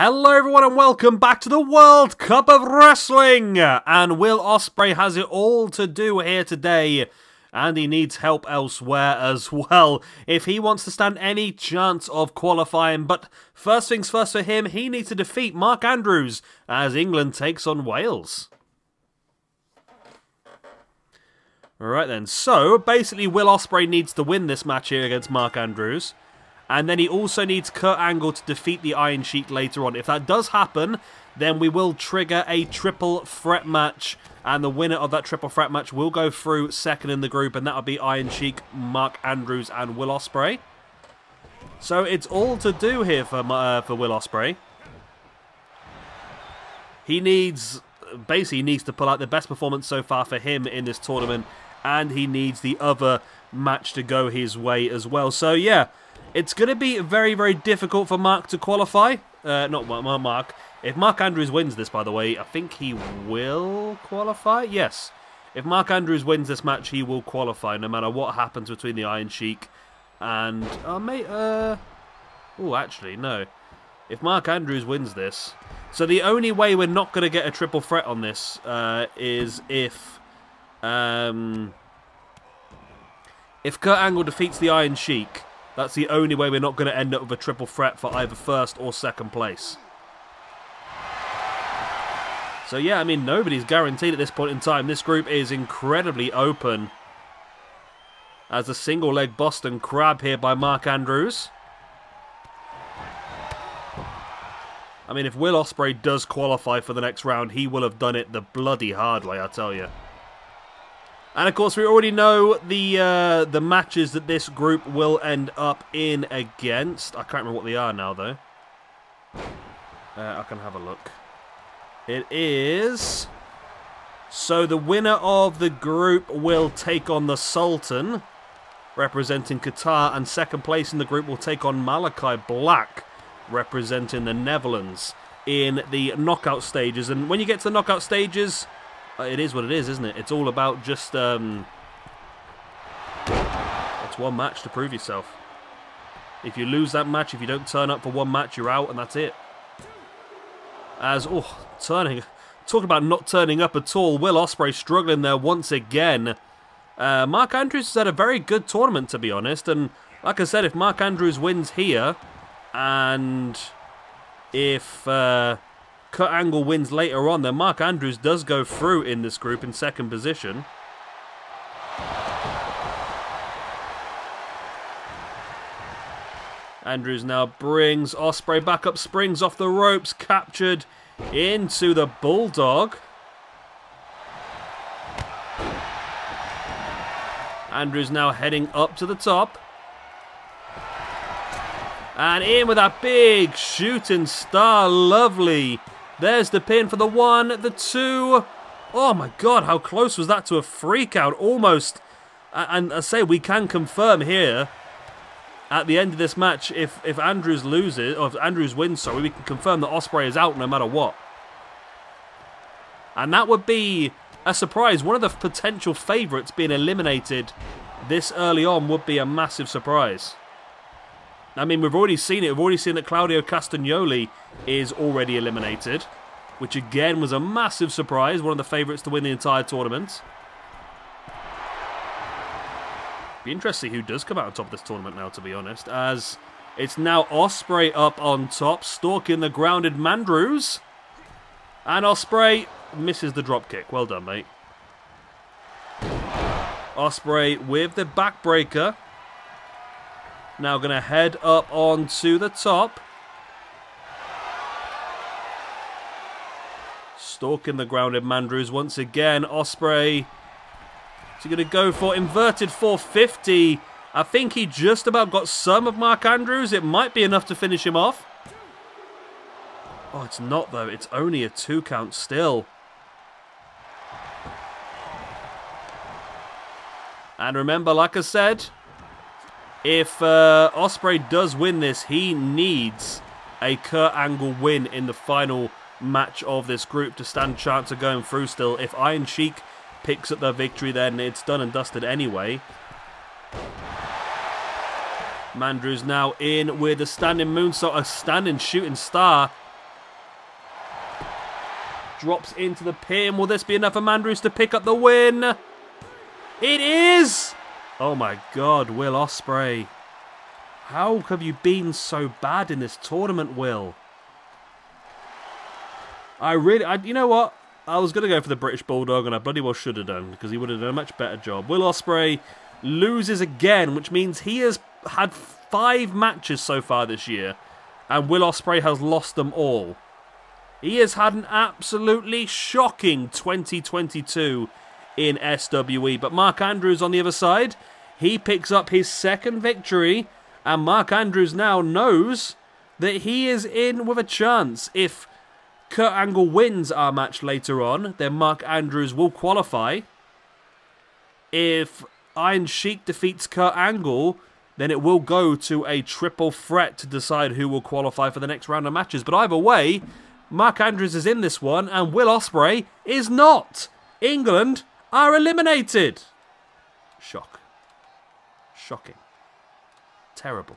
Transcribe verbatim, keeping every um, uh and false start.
Hello everyone and welcome back to the World Cup of Wrestling! And Will Ospreay has it all to do here today. And he needs help elsewhere as well, if he wants to stand any chance of qualifying. But first things first for him, he needs to defeat Mark Andrews as England takes on Wales. Alright then, so basically Will Ospreay needs to win this match here against Mark Andrews. And then he also needs Kurt Angle to defeat the Iron Sheik later on. If that does happen, then we will trigger a triple threat match. And the winner of that triple threat match will go through second in the group. And that will be Iron Sheik, Mark Andrews and Will Ospreay. So it's all to do here for, uh, for Will Ospreay. He needs, basically needs to pull out the best performance so far for him in this tournament. And he needs the other match to go his way as well. So yeah. It's going to be very, very difficult for Mark to qualify. Uh, not Mark. If Mark Andrews wins this, by the way, I think he will qualify. Yes. If Mark Andrews wins this match, he will qualify, no matter what happens between the Iron Sheik and... Oh, mate, uh... Oh, actually, no. If Mark Andrews wins this... So the only way we're not going to get a triple threat on this uh, is if... Um, if Kurt Angle defeats the Iron Sheik... That's the only way we're not going to end up with a triple threat for either first or second place. So yeah, I mean, nobody's guaranteed at this point in time. This group is incredibly open. As a single leg Boston Crab here by Mark Andrews. I mean, if Will Ospreay does qualify for the next round, he will have done it the bloody hard way, I tell you. And of course, we already know the uh, the matches that this group will end up in against. I can't remember what they are now, though. Uh, I can have a look. It is... So the winner of the group will take on the Sultan, representing Qatar. And second place in the group will take on Malachi Black, representing the Netherlands, in the knockout stages. And when you get to the knockout stages... It is what it is, isn't it? It's all about just... Um, it's one match to prove yourself. If you lose that match, if you don't turn up for one match, you're out, and that's it. As, oh, turning... Talk about not turning up at all. Will Ospreay struggling there once again. Uh, Mark Andrews has had a very good tournament, to be honest. And like I said, if Mark Andrews wins here, and if... Uh, Kurt Angle wins later on, then Mark Andrews does go through in this group in second position. Andrews now brings Ospreay back up, springs off the ropes, captured into the Bulldog. Andrews now heading up to the top. And in with that big shooting star, lovely. There's the pin for the one, the two. Oh my god, how close was that to a freak out almost. And I say we can confirm here at the end of this match, if if Andrews loses, or if Andrews wins, sorry, we can confirm that Ospreay is out no matter what. And that would be a surprise. One of the potential favourites being eliminated this early on would be a massive surprise. I mean, we've already seen it. We've already seen that Claudio Castagnoli is already eliminated, which again was a massive surprise. One of the favourites to win the entire tournament. Be interesting who does come out on top of this tournament now, to be honest, as it's now Ospreay up on top, stalking the grounded Mandrews. And Ospreay misses the dropkick. Well done, mate. Ospreay with the backbreaker. Now going to head up onto the top. Stalking the grounded Mandrews once again. Ospreay. Is he going to go for inverted four fifty? I think he just about got some of Mark Andrews. It might be enough to finish him off. Oh, it's not though. It's only a two count still. And remember, like I said... If uh, Ospreay does win this, he needs a Kurt Angle win in the final match of this group to stand a chance of going through still. If Iron Sheik picks up their victory, then it's done and dusted anyway. Mandrews now in with a standing moonsault, a standing shooting star. drops into the pin. Will this be enough for Andrews to pick up the win? It is! Oh my God, Will Ospreay. How have you been so bad in this tournament, Will? I really, I, you know what? I was going to go for the British Bulldog, and I bloody well should have done, because he would have done a much better job. Will Ospreay loses again, which means he has had five matches so far this year, and Will Ospreay has lost them all. He has had an absolutely shocking twenty twenty-two in S W E. But Mark Andrews on the other side, he picks up his second victory, and Mark Andrews now knows that he is in with a chance. If Kurt Angle wins our match later on, then Mark Andrews will qualify. If Iron Sheik defeats Kurt Angle, then it will go to a triple threat to decide who will qualify for the next round of matches. But either way, Mark Andrews is in this one, and Will Ospreay is not. England are eliminated. Shock. Shocking. Terrible.